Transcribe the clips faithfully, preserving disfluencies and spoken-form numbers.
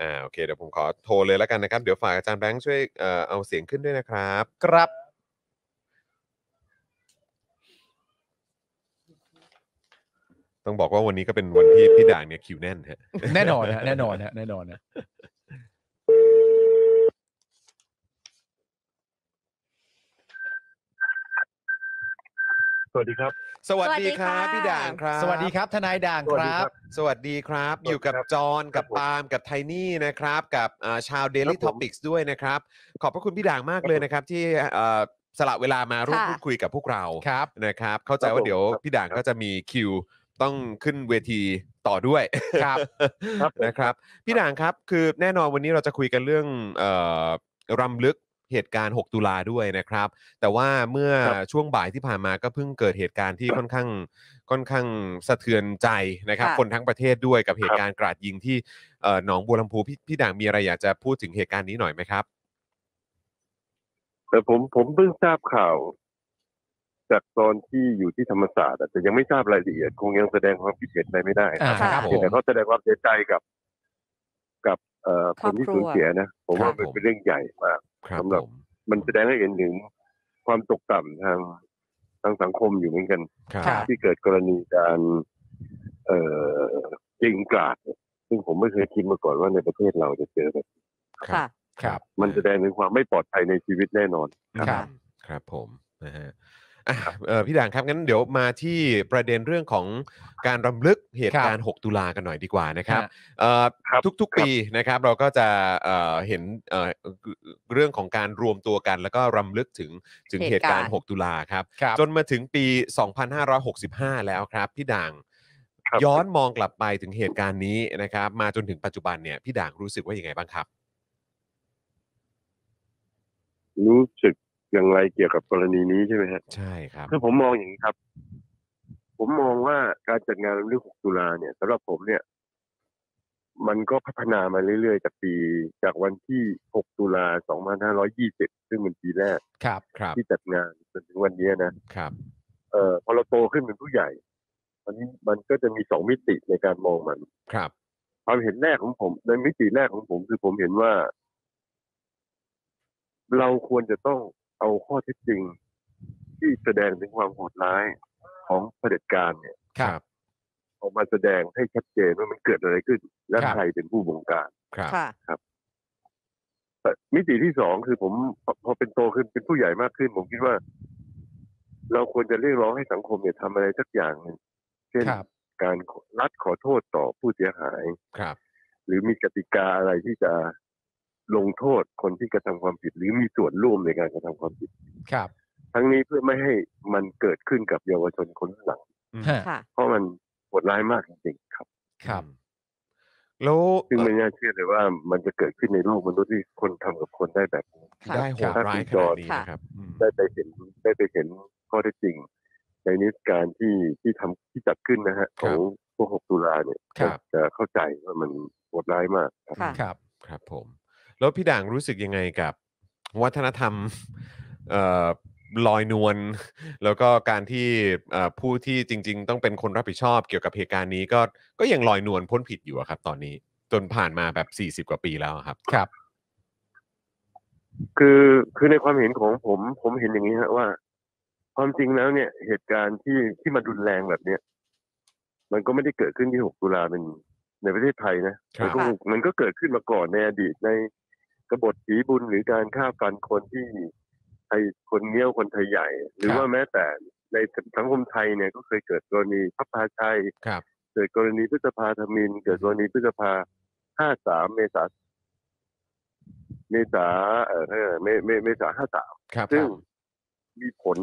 อ่าโอเคเดี๋ยวผมขอโทรเลยแล้วกันนะครับเดี๋ยวฝากอาจารย์แบงค์ช่วยเอ่อเอาเสียงขึ้นด้วยนะครับครับต้องบอกว่าวันนี้ก็เป็นวันที่พี่ด่างเนี่ยคิวแน่นฮะแน่นอนฮะแน่นอนฮะแน่นอนฮะสวัสดีครับสวัสดีครับพี่ด่างครับสวัสดีครับทนายด่างครับสวัสดีครับอยู่กับจอนกับปาล์มกับไทนี่นะครับกับชาว Daily Topics ด้วยนะครับขอบพระคุณพี่ด่างมากเลยนะครับที่สละเวลามาร่วมพูดคุยกับพวกเรานะครับเข้าใจว่าเดี๋ยวพี่ด่างก็จะมีคิวต้องขึ้นเวทีต่อด้วยครับนะครับพี่ด่างครับคือแน่นอนวันนี้เราจะคุยกันเรื่องรำลึกเหตุการณ์หกตุลาด้วยนะครับแต่ว่าเมื่อช่วงบ่ายที่ผ่านมาก็เพิ่งเกิดเหตุการณ์ที่ค่อนข้างค่อนข้างสะเทือนใจนะครับคนทั้งประเทศด้วยกับเหตุการณ์กราดยิงที่หนองบัวลำพูพี่ด่างมีอะไรอยากจะพูดถึงเหตุการณ์นี้หน่อยไหมครับแต่ผมผมเพิ่งทราบข่าวจากตอนที่อยู่ที่ธรรมศาสตร์แต่ยังไม่ทราบรายละเอียดคงยังแสดงความคิดเห็นอะไรไม่ได้ครับแต่เขาแสดงความเสียใจกับกับคนที่สูญเสียนะผมว่าเป็นเรื่องใหญ่มากสำหรับมันแสดงให้เห็นถึงความตกต่ำทางทางสังคมอยู่เหมือนกันที่เกิดกรณีการเอ่อยิงกราดซึ่งผมไม่เคยคิดมาก่อนว่าในประเทศเราจะเจอแบบครับมันแสดงถึงความไม่ปลอดภัยในชีวิตแน่นอนครับครับผมนะฮะพี่ด่างครับงั้นเดี๋ยวมาที่ประเด็นเรื่องของการรำลึกเหตุการณ์หกตุลากันหน่อยดีกว่านะครับทุกๆปีนะครับเราก็จะเห็นเรื่องของการรวมตัวกันแล้วก็รำลึกถึงถึงเหตุการณ์หกตุลาครับจนมาถึงปีสองพันห้าร้อยหกสิบห้าแล้วครับพี่ด่างย้อนมองกลับไปถึงเหตุการณ์นี้นะครับมาจนถึงปัจจุบันเนี่ยพี่ด่างรู้สึกว่ายังไงบ้างครับรู้สึกอย่างไรเกี่ยวกับกรณีนี้ใช่ไหมครับใช่ครับคือผมมองอย่างนี้ครับผมมองว่าการจัดงานรำลึกหกตุลาเนี่ยสำหรับผมเนี่ยมันก็พัฒนามาเรื่อยๆจากปีจากวันที่หกตุลาสองพันห้าร้อยยี่สิบซึ่งเป็นปีแรกครับครับที่จัดงานจนถึงวันนี้นะครับเอ่อพอเราโตขึ้นเป็นผู้ใหญ่วันนี้มันก็จะมีสองมิติในการมองมันครับความเห็นแรกของผมในมิติแรกของผมคือผมเห็นว่าเราควรจะต้องเอาข้อเท็จจริงที่แสดงถึงความโหดร้ายของเผด็จการเนี่ยออกมาแสดงให้ชัดเจนว่ามันเกิดอะไรขึ้นและใครเป็นผู้บงการครับมิติที่สองคือผมพอเป็นโตขึ้นเป็นผู้ใหญ่มากขึ้นผมคิดว่าเราควรจะเรียกร้องให้สังคมเนี่ยทำอะไรสักอย่างหนึ่งเช่นการรัฐขอโทษต่อผู้เสียหายหรือมีกติกาอะไรที่จะลงโทษคนที่กระทำความผิดหรือมีส่วนร่วมในการกระทำความผิดครับทั้งนี้เพื่อไม่ให้มันเกิดขึ้นกับเยาวชนคนหลังเพราะมันโหดร้ายมากจริงๆครับครับแล้วซึ่งไม่น่าเชื่อเลยว่ามันจะเกิดขึ้นในโลกมนุษย์ที่คนทำกับคนได้แบบนี้ได้โหดร้ายขนาดนี้นะครับได้ไปเห็นได้ไปเห็นข้อเท็จจริงในนิทรรศการที่ที่ทำที่จัดขึ้นนะฮะของพวกหกตุลาเนี่ยจะเข้าใจว่ามันโหดร้ายมากครับครับผมแล้วพี่ด่างรู้สึกยังไงกับวัฒนธรรมลอยนวลแล้วก็การที่ผู้ที่จริงๆต้องเป็นคนรับผิดชอบเกี่ยวกับเหตุการณ์นี้ก็ก็ยังลอยนวลพ้นผิดอยู่ครับตอนนี้จนผ่านมาแบบสี่สิบกว่าปีแล้วครับครับคือคือในความเห็นของผมผมเห็นอย่างนี้ฮะว่าความจริงแล้วเนี่ยเหตุการณ์ที่ที่มันรุนแรงแบบเนี้ยมันก็ไม่ได้เกิดขึ้นที่หกตุลาเป็นในประเทศไทยนะมันก็มันก็เกิดขึ้นมาก่อนในอดีตในกบฏสีบุญหรือการฆ่าฟันคนที่ไทยคนเงี้ยวคนไทยใหญ่หรือว่าแม้แต่ในสังคมไทยเนี่ยก็เคยเกิดกรณีพับพาชัยเกิดกรณีพฤษภาธมินเกิดกรณีพฤษภาห้าสามเมษาเมษาเอ่อเมเมเมษาห้าสามซึ่งมีผล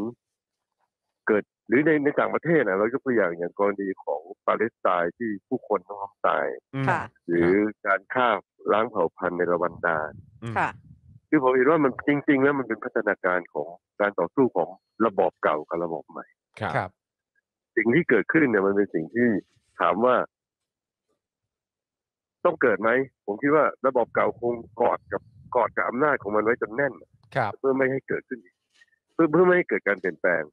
เกิดหรือในในต่างประเทศนะเรายกตัวอย่างอย่างกรณีของปาเลสไตน์ที่ผู้คนต้องทำตายหรือการฆ่าล้างเผ่าพันธุ์ในรวันดาคือผมเห็นว่ามันจริงๆแล้วมันเป็นพัฒนาการของการต่อสู้ของระบอบเก่ากับระบอบใหม่ครับสิ่งที่เกิดขึ้นเนี่ยมันเป็นสิ่งที่ถามว่าต้องเกิดไหมผมคิดว่าระบอบเก่าคงกอดกับกอดกับอำนาจของมันไว้จนแน่นเพื่อไม่ให้เกิดขึ้นเพื่อเพื่อไม่ให้เกิดการเปลี่ยนแปลง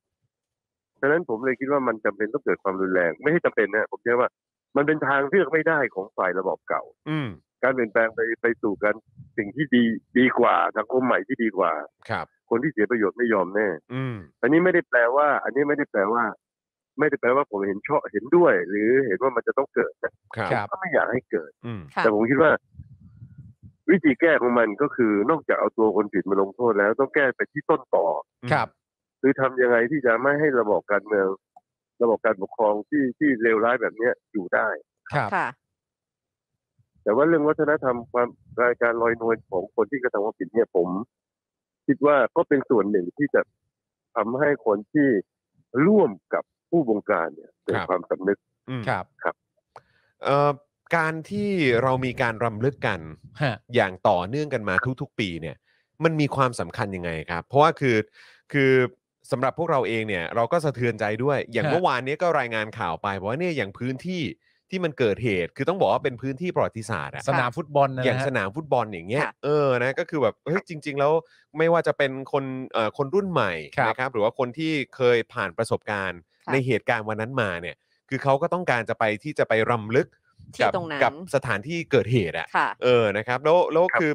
ฉะนั้นผมเลยคิดว่ามันจำเป็นต้องเกิดความรุนแรงไม่ใช่จำเป็นนะผมเชื่อว่ามันเป็นทางเลือกไม่ได้ของฝ่ายระบอบเก่าอื การเปลี่ยนแปลงไปไปสู่กันสิ่งที่ดีดีกว่าสังคมใหม่ที่ดีกว่าครับคนที่เสียประโยชน์ไม่ยอมแน่อืมอันนี้ไม่ได้แปลว่าอันนี้ไม่ได้แปลว่าไม่ได้แปลว่าผมเห็นชอบเห็นด้วยหรือเห็นว่ามันจะต้องเกิดนะครับก็ไม่อยากให้เกิดแต่ผมคิดว่าวิธีแก้ของมันก็คือนอกจากเอาตัวคนผิดมาลงโทษแล้วต้องแก้ไปที่ต้นต่อครับคือทำยังไงที่จะไม่ให้ระบบการเมืองระบบการปกครองที่ที่เลวร้ายแบบนี้อยู่ได้ครับแต่ว่าเรื่องวัฒนธรรมความรายการลอยนวลของคนที่กระทำความผิดเนี่ยผมคิดว่าก็เป็นส่วนหนึ่งที่จะทำให้คนที่ร่วมกับผู้บงการเนี่ยเกิดความสำนึกครับครับการที่เรามีการรำลึกกันอย่างต่อเนื่องกันมาทุกๆปีเนี่ยมันมีความสำคัญยังไงครับเพราะว่าคือคือสำหรับพวกเราเองเนี่ยเราก็สะเทือนใจด้วยอย่างเมื่อวานนี้ก็รายงานข่าวไปบอกว่าเนี่ยอย่างพื้นที่ที่มันเกิดเหตุคือต้องบอกว่าเป็นพื้นที่ประวัติศาสตร์สนามฟุตบอลนะอย่างสนามฟุตบอลอย่างเงี้ยเออนะก็คือแบบเฮ้ยจริงๆแล้วไม่ว่าจะเป็นคนเอ่อคนรุ่นใหม่นะครับหรือว่าคนที่เคยผ่านประสบการณ์ในเหตุการณ์วันนั้นมาเนี่ยคือเขาก็ต้องการจะไปที่จะไปรำลึกกับกับสถานที่เกิดเหตุอ่ะเออนะครับแล้วแล้วคือ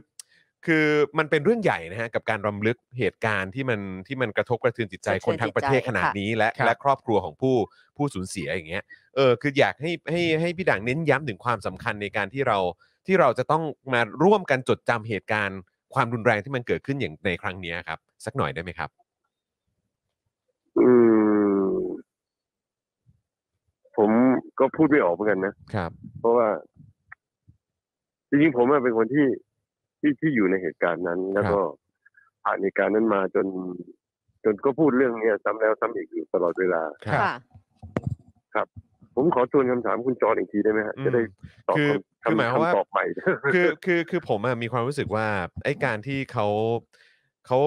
คือมันเป็นเรื่องใหญ่นะฮะกับการรำลึกเหตุการณ์ที่มันที่มันกระทบกระเทือนจิตใจคนทั้งประเทศขนาดนี้และและครอบครัวของผู้ผู้สูญเสียอย่างเงี้ยเออคืออยากให้ให้ให้พี่ด่างเน้นย้ำถึงความสำคัญในการที่เราที่เราจะต้องมาร่วมกันจดจำเหตุการณ์ความรุนแรงที่มันเกิดขึ้นอย่างในครั้งนี้ครับสักหน่อยได้ไหมครับอืมผมก็พูดไม่ออกเหมือนกันนะครับเพราะว่าจริงๆผมเป็นคนที่ที่ที่อยู่ในเหตุการณ์นั้นแล้วก็ผ่านเหตุการณ์นั้นมาจนจนก็พูดเรื่องนี้ซ้ำแล้วซ้ำอีกอยู่ตลอดเวลาค่ะครับผมขอทวนคำถามคุณจอนอีกทีได้ไหมฮะจะได้ตอบคำคำตอบใหม่คือคือคือผมมีความรู้สึกว่าไอ้การที่เขาเขา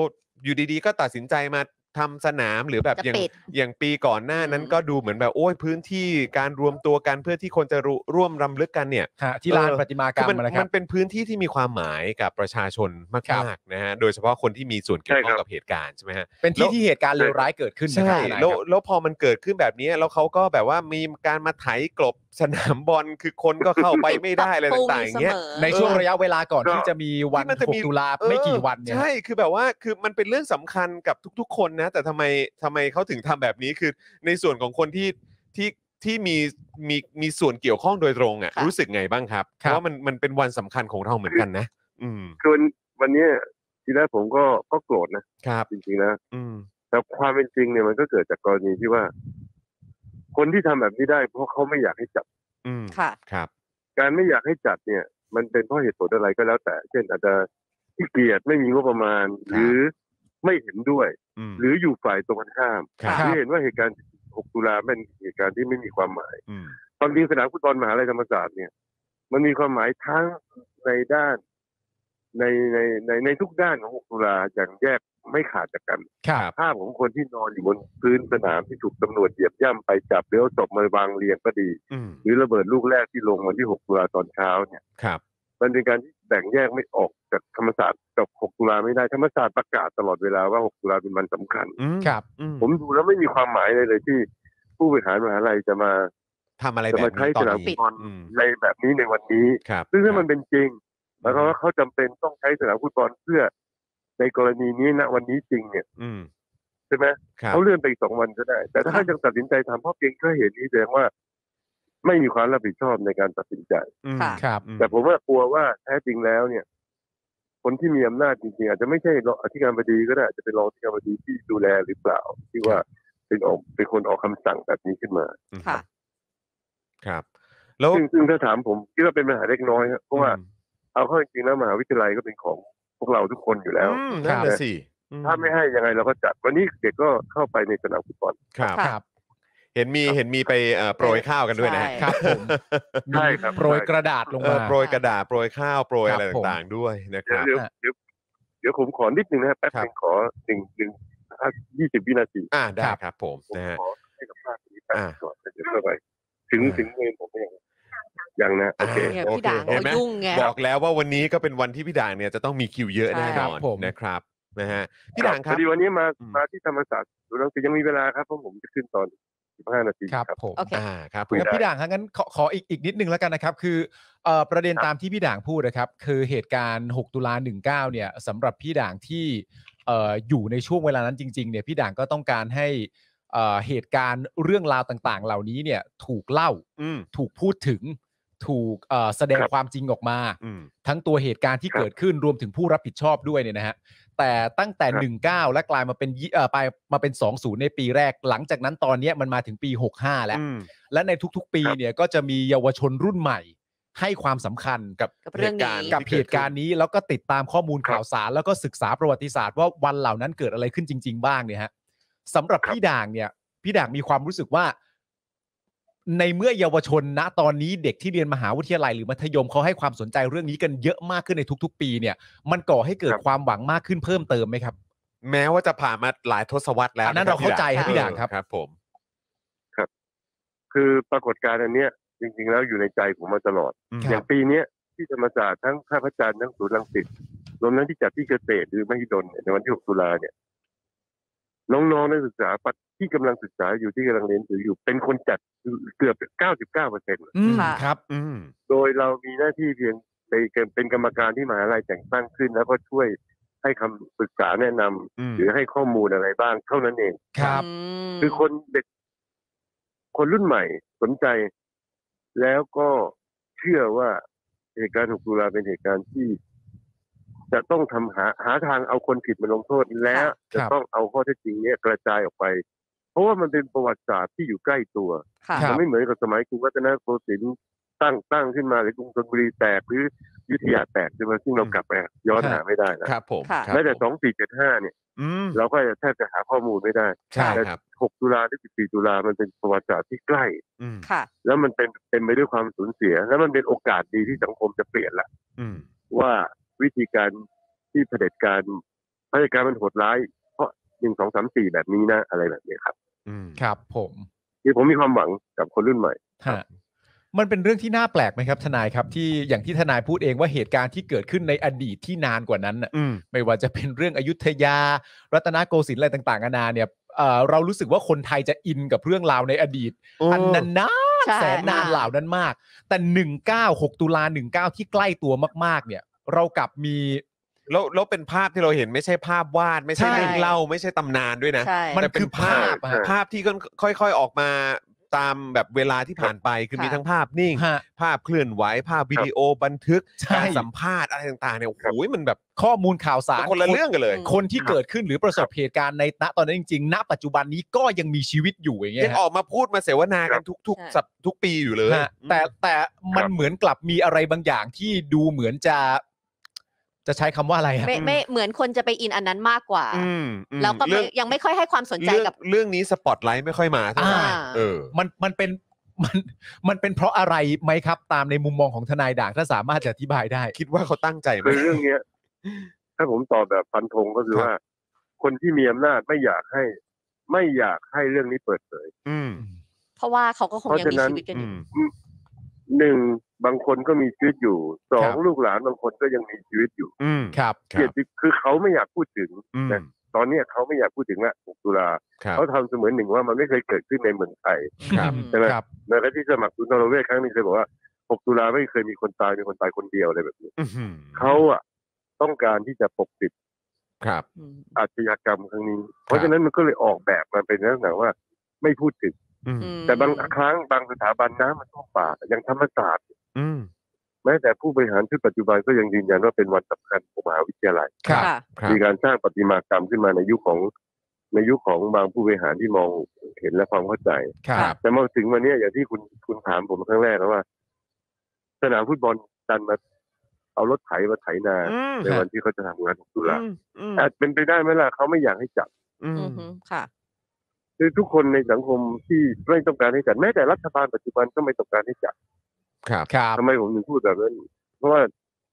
อยู่ดีๆก็ตัดสินใจมาทำสนามหรือแบบอย่างอย่างปีก่อนหน้านั้นก็ดูเหมือนแบบโอ้ยพื้นที่การรวมตัวกันเพื่อที่คนจะร่วมรำลึกกันเนี่ยที่ลานประติมากรรมนะครับมันเป็นพื้นที่ที่มีความหมายกับประชาชนมากๆนะฮะโดยเฉพาะคนที่มีส่วนเกี่ยวข้องกับเหตุการณ์ใช่ไหมฮะเป็นที่ที่เหตุการณ์เลวร้ายเกิดขึ้นใช่แล้วแล้วพอมันเกิดขึ้นแบบนี้แล้วเขาก็แบบว่ามีการมาไถกลบสนามบอลคือคนก็เข้าไปไม่ได้อะไรต่างๆเงี้ยในช่วงระยะเวลาก่อนที่จะมีวันหกตุลาไม่กี่วันเนี่ยใช่คือแบบว่าคือมันเป็นเรื่องสำคัญกับทุกๆคนนะแต่ทำไมทำไมเขาถึงทำแบบนี้คือในส่วนของคนที่ที่ที่มีมีมีส่วนเกี่ยวข้องโดยตรงอ่ะรู้สึกไงบ้างครับเพราะมันมันเป็นวันสำคัญของเราเหมือนกันนะอืมคือวันนี้ทีแรกผมก็ก็โกรธนะครับจริงๆนะอืมแต่ความเป็นจริงเนี่ยมันก็เกิดจากกรณีที่ว่าคนที่ทำแบบนี้ได้เพราะเขาไม่อยากให้จัดอืมค่ะครับการไม่อยากให้จัดเนี่ยมันเป็นเพราะเหตุผลอะไรก็แล้วแต่เช่นอาจจะขี้เกียจไม่มีงบประมาณหรือไม่เห็นด้วยหรืออยู่ฝ่ายตรงกันข้ามที่เห็นว่าเหตุการณ์หกตุลาเป็นเหตุการณ์ที่ไม่มีความหมายความจริงสนามฟุตบอลมหาวิทยาลัยธรรมศาสตร์เนี่ยมันมีความหมายทั้งในด้านในในในในทุกด้านของหกตุลาอย่างแยกไม่ขาดจากกันภาพของคนที่นอนอยู่บนพื้นสนามที่ถูกตำรวจเหยียบย่ำไปจับแล้วศพมาวางเรียงก็ดีหรือระเบิดลูกแรกที่ลงวันที่หกตุลาตอนเช้าเนี่ยมันเป็นการที่แบ่งแยกไม่ออกจากธรรมศาสตร์กับหกตุลาไม่ได้ธรรมศาสตร์ประกาศตลอดเวลาว่าหกตุลาเป็นวันสำคัญผมดูแล้วไม่มีความหมายเลยเลยที่ผู้บริหารมหาวิทยาลัยจะมาทำอะไรแบบนี้ตอนนี้ในแบบนี้ในวันนี้ซึ่งถ้ามันเป็นจริงแล้วก็เขาจำเป็นต้องใช้สนามฟุตบอลเพื่อในกรณีนี้ณวันนี้จริงเนี่ยใช่ไหมเขาเลื่อนไปอีกสองวันก็ได้แต่ถ้ายังตัดสินใจทำเพราะเพียงแค่เห็นนี้แสดงว่าไม่มีความรับผิดชอบในการตัดสินใจแต่ผมว่ากลัวว่าแท้จริงแล้วเนี่ยคนที่มีอำนาจจริงๆอาจจะไม่ใช่อธิการบดีก็ได้อาจจะเป็นรองอธิการบดีที่ดูแลหรือเปล่าที่ว่าเป็นออกเป็นคนออกคำสั่งแบบนี้ขึ้นมาครับแล้วซึ่งถ้าถามผมคิดว่าเป็นปัญหาเล็กน้อยครับเพราะว่าเอาเข้าจริงแล้วมหาวิทยาลัยก็เป็นของพวกเราทุกคนอยู่แล้วนั่นแหละสิถ้าไม่ให้ยังไงเราก็จัดวันนี้เด็กก็เข้าไปในสนามฟุตบอลครับเห็นมีเห็นมีไปโปรยข้าวกันด้วยนะครับผมใช่ครับโปรยกระดาษลงมาโปรยกระดาษโปรยข้าวโปรยอะไรต่างๆด้วยนะครับเดี๋ยวเดี๋ยวผมขอนิดนึงนะครับแป๊บนึงขอหนึ่งหนึ่งยี่สิบวินาทีอ่าได้ครับผมนะฮะให้กับภาพนี้แป๊บนึงก่อนจะเข้าไปถึงถึงเมนผมยังยังนะโอเคพี่ด่างเขายุ่งไงบอกแล้วว่าวันนี้ก็เป็นวันที่พี่ด่างเนี่ยจะต้องมีคิวเยอะแน่นอนนะครับนะฮะพี่ด่างครับพอดีวันนี้มามาที่ธรรมศาสตร์ดูแล้วจะยังมีเวลาครับเพราะผมจะขึ้นตอน สิบห้านาทีครับผมอ่าครับพี่ด่างงั้นขอขออีกอีกนิดนึงแล้วกันนะครับคือเอ่อประเด็นตามที่พี่ด่างพูดนะครับคือเหตุการณ์หกตุลาหนึ่งเก้าเนี่ยสำหรับพี่ด่างที่เอ่ออยู่ในช่วงเวลานั้นจริงๆเนี่ยพี่ด่างก็ต้องการให้เอ่อเหตุการณ์เรื่องราวต่างๆเหล่านี้เนี่ยถูกเล่าถูกพูดถึงถูกแสดงความจริงออกมาทั้งตัวเหตุการณ์ที่เกิดขึ้นรวมถึงผู้รับผิดชอบด้วยเนี่ยนะฮะแต่ตั้งแต่หนึ่งเก้าและกลายมาเป็นไปมาเป็นสองศูนย์ในปีแรกหลังจากนั้นตอนนี้มันมาถึงปีหกห้าแล้วและในทุกๆปีเนี่ยก็จะมีเยาวชนรุ่นใหม่ให้ความสำคัญกับเหตุการณ์กับเหตุการณ์นี้แล้วก็ติดตามข้อมูลข่าวสารแล้วก็ศึกษาประวัติศาสตร์ว่าวันเหล่านั้นเกิดอะไรขึ้นจริงๆบ้างเนี่ยฮะสำหรับพี่ด่างเนี่ยพี่ด่างมีความรู้สึกว่าในเมื่อเยาวชนณตอนนี้เด็กที่เรียนมหาวิทยาลัยหรือมัธยมเขาให้ความสนใจเรื่องนี้กันเยอะมากขึ้นในทุกๆปีเนี่ยมันก่อให้เกิดความหวังมากขึ้นเพิ่มเติมไหมครับแม้ว่าจะผ่านมาหลายทศวรรษแล้วอันนั้นเราเข้าใจครับพี่ด่างครับครับผมครับคือปรากฏการณ์อันเนี้ยจริงๆแล้วอยู่ในใจผมมาตลอดอย่างปีนี้ที่ธรรมศาสตร์ทั้งท่าพระจันทร์ทั้งศูนย์รังสิตรวมทั้งที่จัดที่เกษตรหรือมหิดลในวันที่หกตุลาเนี่ยน้องๆนักศึกษาที่กำลังศึกษาอยู่ที่กำลังเรียนอยู่เป็นคนจัดเกือบ เก้าสิบเก้าเปอร์เซ็นต์ ครับโดยเรามีหน้าที่เพียงเป็นกรรมการที่มหาวิทยาลัยแต่งตั้งขึ้นแล้วก็ช่วยให้คำปรึกษาแนะนำหรือให้ข้อมูลอะไรบ้างเท่านั้นเองครับคือคนเด็กคนรุ่นใหม่สนใจแล้วก็เชื่อว่าเหตุการณ์หกตุลาเป็นเหตุการณ์ที่จะต้องทำหาหาทางเอาคนผิดมาลงโทษและจะต้องเอาข้อเท็จจริงนี้กระจายออกไปเพราะว่ามันเป็นประวัติศาสตร์ที่อยู่ใกล้ตัวมันไม่เหมือนกับสมัยกรุงรัตนโกสินทร์ตั้งตั้งขึ้นมาหรือกรุงธนบุรีแตกหรืออยุธยาแตกใช่ไหมซึ่งเรากลับไปย้อนหาไม่ได้แล้วแม้แต่สองสี่เจ็ดห้าเนี่ยเราก็จะแทบจะหาข้อมูลไม่ได้แต่หกตุลาหรือสิบสี่ตุลามันเป็นประวัติศาสตร์ที่ใกล้แล้วมันเป็นเต็มไปด้วยความสูญเสียและมันเป็นโอกาสดีที่สังคมจะเปลี่ยนละว่าวิธีการที่เผด็จการเผด็จการมันโหดร้ายเพราะหนึ่งสองสามสี่แบบนี้นะอะไรแบบนี้ครับครับผมที่ผมมีความหวังกับคนรุ่นใหม่มันเป็นเรื่องที่น่าแปลกไหมครับทนายครับที่อย่างที่ทนายพูดเองว่าเหตุการณ์ที่เกิดขึ้นในอดีตที่นานกว่านั้นน่ะไม่ว่าจะเป็นเรื่องอยุธยารัตนโกสินทร์อะไรต่างๆนานาเนี่ยเรารู้สึกว่าคนไทยจะอินกับเรื่องราวในอดีตอันนั้นนานแสนนานเหล่านั้นมากแต่หนึ่งเก้า หกตุลา หนึ่งเก้าที่ใกล้ตัวมากๆเนี่ยเรากลับมีแล้วแล้วเป็นภาพที่เราเห็นไม่ใช่ภาพวาดไม่ใช่เรื่องเล่าไม่ใช่ตำนานด้วยนะมันคือภาพภาพที่ค่อยๆออกมาตามแบบเวลาที่ผ่านไปคือมีทั้งภาพนิ่งภาพเคลื่อนไหวภาพวิดีโอบันทึกการสัมภาษณ์อะไรต่างๆเนี่ยโอ้โหมันแบบข้อมูลข่าวสารคนละเรื่องกันเลยคนที่เกิดขึ้นหรือประสบเหตุการณ์ในณตอนนั้นจริงๆณปัจจุบันนี้ก็ยังมีชีวิตอยู่อย่างเงี้ยยังออกมาพูดมาเสวนากันทุกๆสัปทุกปีอยู่เลยแต่แต่มันเหมือนกลับมีอะไรบางอย่างที่ดูเหมือนจะจะใช้คำว่าอะไรครับไม่ไม่เหมือนคนจะไปอินอันนั้นมากกว่าแล้วก็ยังไม่ค่อยให้ความสนใจกับเรื่องนี้สปอตไลท์ไม่ค่อยมาเท่าไหร่เออมันมันเป็นมันมันเป็นเพราะอะไรไหมครับตามในมุมมองของทนายด่างถ้าสามารถจะอธิบายได้คิดว่าเขาตั้งใจไหมเรื่องนี้ถ้าผมตอบแบบฟันธงก็คือว่าคนที่มีอำนาจไม่อยากให้ไม่อยากให้เรื่องนี้เปิดเผยเพราะว่าเขาก็คงยังมีชีวิตกันอยู่หนึ่งบางคนก็มีชีวิตอยู่สองลูกหลานบางคนก็ยังมีชีวิตอยู่ครับคือเขาไม่อยากพูดถึงแต่ตอนนี้เขาไม่อยากพูดถึงละหกตุลาเขาทำเสมือนหนึ่งว่ามันไม่เคยเกิดขึ้นในเมืองไทยใช่ไหมในรัฐที่สมัครสุนทรเวชครั้งนี้เคยบอกว่าหกตุลาไม่เคยมีคนตายมีคนตายคนเดียวอะไรแบบนี้เขาอ่ะต้องการที่จะปกปิดอาชญากรรมครั้งนี้เพราะฉะนั้นมันก็เลยออกแบบมาเป็นลักษณะว่าไม่พูดถึงแต่บางครั้งบางสถาบันน้ำมันท่วมปากยังธรรมศาสตร์แม้แต่ผู้บริหารชุดปัจจุบันก็ยังยืนยันว่าเป็นวันสำคัญของมหาวิทยาลัยมีการสร้างประติมากรรมขึ้นมาในยุคของในยุคของบางผู้บริหารที่มองเห็นและความเข้าใจแต่มาถึงวันนี้อย่างที่คุณคุณถามผมครั้งแรกแล้วว่าสนามฟุตบอลดันมาเอารถไถมาไถนาในวันที่เขาจะทำงานหกตุลาอาจเป็นไปได้ไหมล่ะเขาไม่อยากให้จับค่ะคือทุกคนในสังคมที่ไม่ต้องการให้จัดแม้แต่รัฐบาลปัจจุบันก็ไม่ต้องการให้จัดครับทำไมผมถึงพูดแบบนั้นเพราะว่า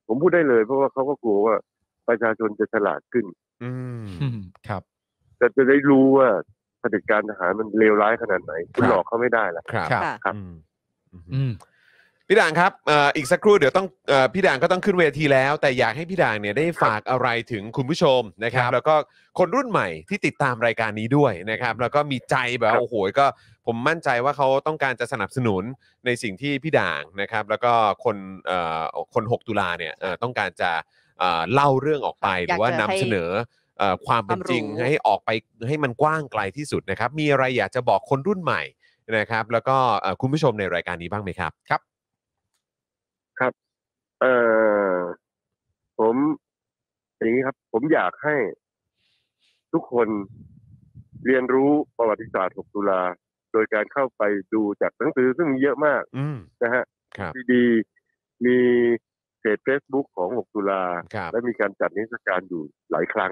ผมพูดได้เลยเพราะว่าเขาก็กลัวว่าประชาชนจะฉลาดขึ้นอืมครับแต่จะได้รู้ว่าเผด็จการทหารมันเลวร้ายขนาดไหนคุณหลอกเขาไม่ได้ล่ะครับครับอืม พี่ด่างครับ อ, อีกสักครู่เดี๋ยวต้องอพี่ด่างก็ต้องขึ้นเวทีแล้วแต่อยากให้พี่ด่างเนี่ยได้ฝากอะไรถึงคุณผู้ชมนะครับแล้วก็คนรุ่นใหม่ที่ติดตามรายการนี้ด้วยนะครับแล้วก็มีใจแบบโอ้โหก็ผมมั่นใจว่าเขาต้องการจะสนับสนุนในสิ่งที่พี่ด่างนะครับแล้วก็คนคนหกตุลาเนี่ยต้องการจะเล่าเรื่องออกไปหรือว่านำเสนอความเป็นจริงให้ออกไปให้มันกว้างไกลที่สุดนะครับมีอะไรอยากจะบอกคนรุ่นใหม่นะครับแล้วก็คุณผู้ชมในรายการนี้บ้างไหมครับครับครับเอ่อผมอย่างนี้ครับผมอยากให้ทุกคนเรียนรู้ประวัติศาสตร์หกตุลาโดยการเข้าไปดูจากหนังสือซึ่งมีเยอะมากนะฮะดีดีมีเพจ Facebook ของหกตุลาและมีการจัดนิทรรศการอยู่หลายครั้ง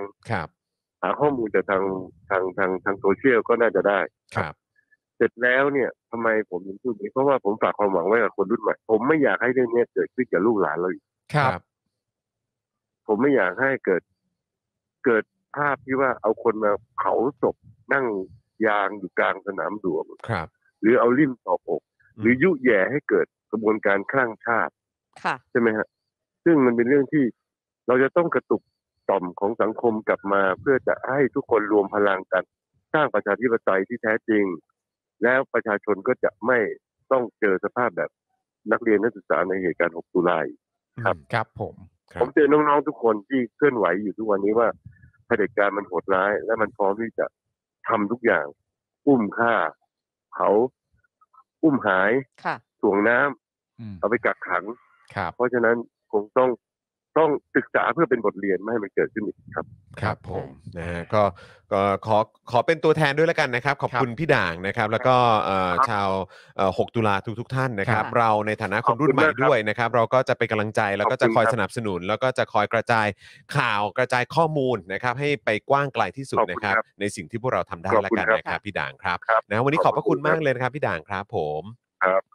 หาข้อมูลจากทางทางทางทางโซเชียลก็น่าจะได้ครับเสร็จแล้วเนี่ยทำไมผมถึงพูดนี้เพราะว่าผมฝากความหวังไว้กับคนรุ่นใหม่ผมไม่อยากให้เรื่องนี้เกิดขึ้นกับลูกหลานเราอีกครับผมไม่อยากให้เกิดเกิดภาพที่ว่าเอาคนมาเผาศพนั่งยางอยู่กลางสนามหลวงครับหรือเอาลิ่มต่อ อกหรือยุแย่ให้เกิดกระบวนการคลั่งชาติค่ะใช่ไหมฮะซึ่งมันเป็นเรื่องที่เราจะต้องกระตุกต่อมของสังคมกลับมาเพื่อจะให้ทุกคนรวมพลังกันสร้างประชาธิปไตยที่แท้จริงแล้วประชาชนก็จะไม่ต้องเจอสภาพแบบนักเรียนนักศึกษาในเหตุการณ์หกตุลาครับครับผมผมเจอน้องๆทุกคนที่เคลื่อนไหวอยู่ทุกวันนี้ว่าเผด็จการมันโหดร้ายและมันพร้อมที่จะทำทุกอย่างอุ้มฆ่าเผาอุ้มหายถ่วงน้ำเอาไปกักขังเพราะฉะนั้นคงต้องต้องศึกษาเพื่อเป็นบทเรียนไม่ให้มันเกิดขึ้นอีกครับครับผมนะฮะก็ก็ขอขอเป็นตัวแทนด้วยแล้วกันนะครับขอบคุณพี่ด่างนะครับแล้วก็ชาวหกตุลาทุกๆท่านนะครับเราในฐานะคนรุ่นใหม่ด้วยนะครับเราก็จะเป็นกำลังใจแล้วก็จะคอยสนับสนุนแล้วก็จะคอยกระจายข่าวกระจายข้อมูลนะครับให้ไปกว้างไกลที่สุดนะครับในสิ่งที่พวกเราทำได้แล้วกันนะครับพี่ด่างครับนะวันนี้ขอบพระคุณมากเลยนะครับพี่ด่างครับผม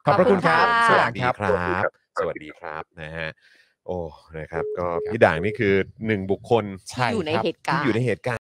ขอบพระคุณครับสวัสดีครับสวัสดีครับนะฮะโอ้นะครับก็พี่ด่างนี่คือหนึ่งบุคคลที่อยู่ในเหตุการณ์